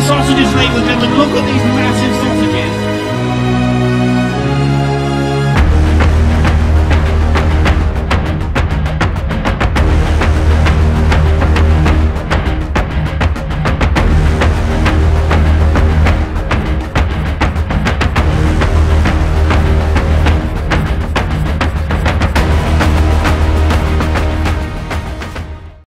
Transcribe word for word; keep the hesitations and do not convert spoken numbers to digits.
the sausages, ladies and gentlemen. Look at these massive sausages.